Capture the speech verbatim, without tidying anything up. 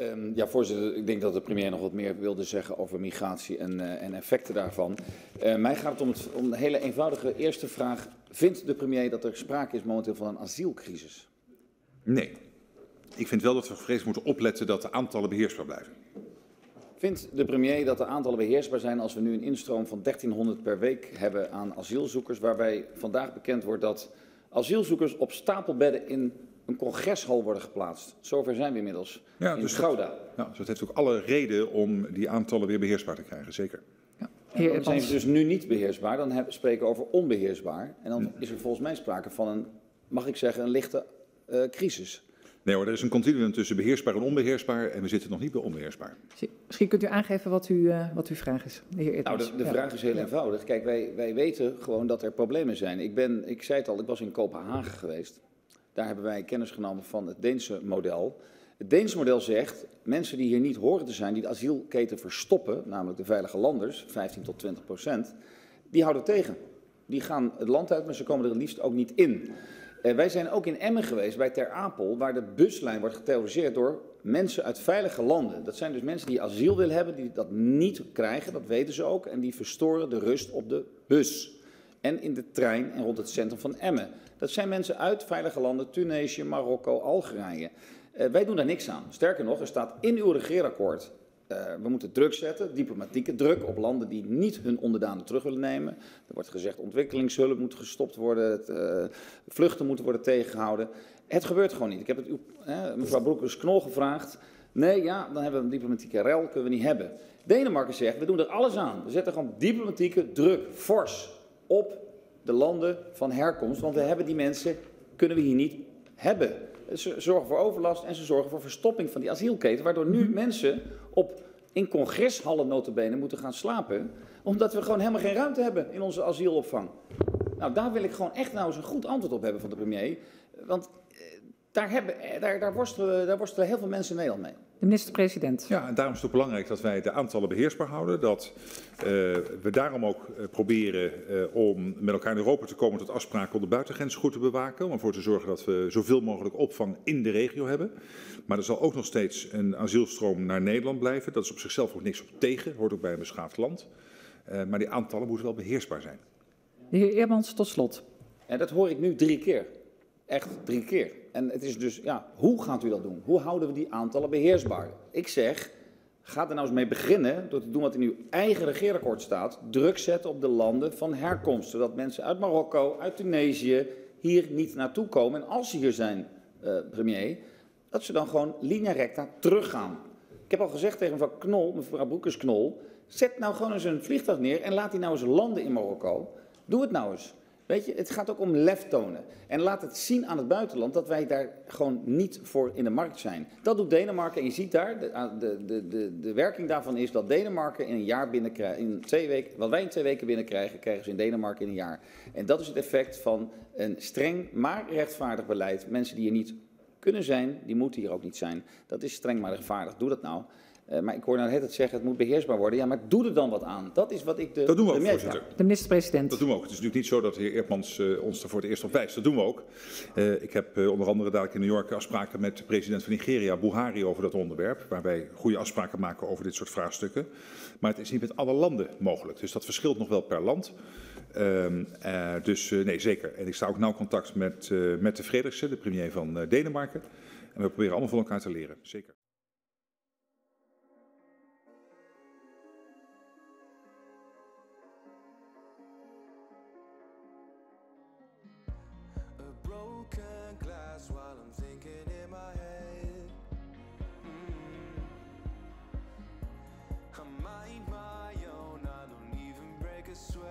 Um, ja, voorzitter, ik denk dat de premier nog wat meer wilde zeggen over migratie en, uh, en effecten daarvan. Uh, mij gaat het om, het om een hele eenvoudige eerste vraag. Vindt de premier dat er sprake is momenteel van een asielcrisis? Nee. Ik vind wel dat we gevreesd moeten opletten dat de aantallen beheersbaar blijven. Vindt de premier dat de aantallen beheersbaar zijn als we nu een instroom van dertienhonderd per week hebben aan asielzoekers, waarbij vandaag bekend wordt dat asielzoekers op stapelbedden in een congreshal worden geplaatst? Zover zijn we inmiddels ja, in dus Schouda. Dat, ja, dus dat heeft ook alle reden om die aantallen weer beheersbaar te krijgen, zeker. Ja. En dan zijn ze dus nu niet beheersbaar, dan heb, spreken we over onbeheersbaar. En dan is er volgens mij sprake van een, mag ik zeggen, een lichte uh, crisis. Nee hoor, er is een continuum tussen beheersbaar en onbeheersbaar en we zitten nog niet bij onbeheersbaar. Misschien kunt u aangeven wat, u, uh, wat uw vraag is, de heer Eerdmans. Nou, de, de ja. vraag is heel ja. eenvoudig. Kijk, wij, wij weten gewoon dat er problemen zijn. Ik, ben, ik zei het al, ik was in Kopenhagen geweest. Daar hebben wij kennis genomen van het Deense model. Het Deense model zegt, mensen die hier niet horen te zijn, die de asielketen verstoppen, namelijk de veilige landers, vijftien tot twintig procent, die houden tegen. Die gaan het land uit, maar ze komen er het liefst ook niet in. Eh, wij zijn ook in Emmen geweest, bij Ter Apel, waar de buslijn wordt geterroriseerd door mensen uit veilige landen. Dat zijn dus mensen die asiel willen hebben, die dat niet krijgen, dat weten ze ook, en die verstoren de rust op de bus. En in de trein en rond het centrum van Emmen. Dat zijn mensen uit veilige landen, Tunesië, Marokko, Algerije. Uh, wij doen daar niks aan. Sterker nog, er staat in uw regeerakkoord, uh, we moeten druk zetten, diplomatieke druk op landen die niet hun onderdanen terug willen nemen. Er wordt gezegd ontwikkelingshulp moet gestopt worden, het, uh, vluchten moeten worden tegengehouden. Het gebeurt gewoon niet. Ik heb het uw, uh, mevrouw Broekers-Knol gevraagd. Nee, ja, dan hebben we een diplomatieke rel, kunnen we niet hebben. Denemarken zegt, we doen er alles aan. We zetten gewoon diplomatieke druk, fors, op de landen van herkomst, want we hebben die mensen, kunnen we hier niet hebben. Ze zorgen voor overlast en ze zorgen voor verstopping van die asielketen, waardoor nu mensen op, in congreshallen notabene moeten gaan slapen, omdat we gewoon helemaal geen ruimte hebben in onze asielopvang. Nou, daar wil ik gewoon echt nou eens een goed antwoord op hebben van de premier, want daar, hebben, daar, daar, worstelen, daar worstelen heel veel mensen in Nederland mee. De minister-president. Ja, en daarom is het ook belangrijk dat wij de aantallen beheersbaar houden. Dat uh, we daarom ook uh, proberen uh, om met elkaar in Europa te komen tot afspraken om de buitengrenzen goed te bewaken. Om ervoor te zorgen dat we zoveel mogelijk opvang in de regio hebben. Maar er zal ook nog steeds een asielstroom naar Nederland blijven. Dat is op zichzelf ook niks op tegen, hoort ook bij een beschaafd land. Uh, maar die aantallen moeten wel beheersbaar zijn. De heer Eerdmans, tot slot. En dat hoor ik nu drie keer. Echt drie keer. En het is dus, ja, hoe gaat u dat doen? Hoe houden we die aantallen beheersbaar? Ik zeg, ga er nou eens mee beginnen door te doen wat in uw eigen regeerakkoord staat. Druk zetten op de landen van herkomst, zodat mensen uit Marokko, uit Tunesië hier niet naartoe komen. En als ze hier zijn, eh, premier, dat ze dan gewoon linea recta teruggaan. Ik heb al gezegd tegen mevrouw Knol, mevrouw Broekers-Knol, zet nou gewoon eens een vliegtuig neer en laat die nou eens landen in Marokko. Doe het nou eens. Weet je, het gaat ook om lef tonen. En laat het zien aan het buitenland dat wij daar gewoon niet voor in de markt zijn. Dat doet Denemarken en je ziet daar, de, de, de, de werking daarvan is dat Denemarken in een jaar binnenkrijgt, in twee weken, wat wij in twee weken binnenkrijgen, krijgen ze in Denemarken in een jaar. En dat is het effect van een streng maar rechtvaardig beleid. Mensen die hier niet kunnen zijn, die moeten hier ook niet zijn. Dat is streng maar rechtvaardig. Doe dat nou. Uh, maar ik hoor nou net het zeggen, het moet beheersbaar worden. Ja, maar doe er dan wat aan. Dat is wat ik de... Dat doen we ook, voorzitter. De minister-president. Dat doen we ook. Het is natuurlijk niet zo dat de heer Eerdmans uh, ons er voor het eerst op wijst. Dat doen we ook. Uh, ik heb uh, onder andere dadelijk in New York afspraken met de president van Nigeria, Buhari, over dat onderwerp. Waar wij goede afspraken maken over dit soort vraagstukken. Maar het is niet met alle landen mogelijk. Dus dat verschilt nog wel per land. Uh, uh, dus uh, nee, zeker. En ik sta ook nauw contact met uh, Mette Frederiksen, de premier van uh, Denemarken. En we proberen allemaal van elkaar te leren. Zeker. Swear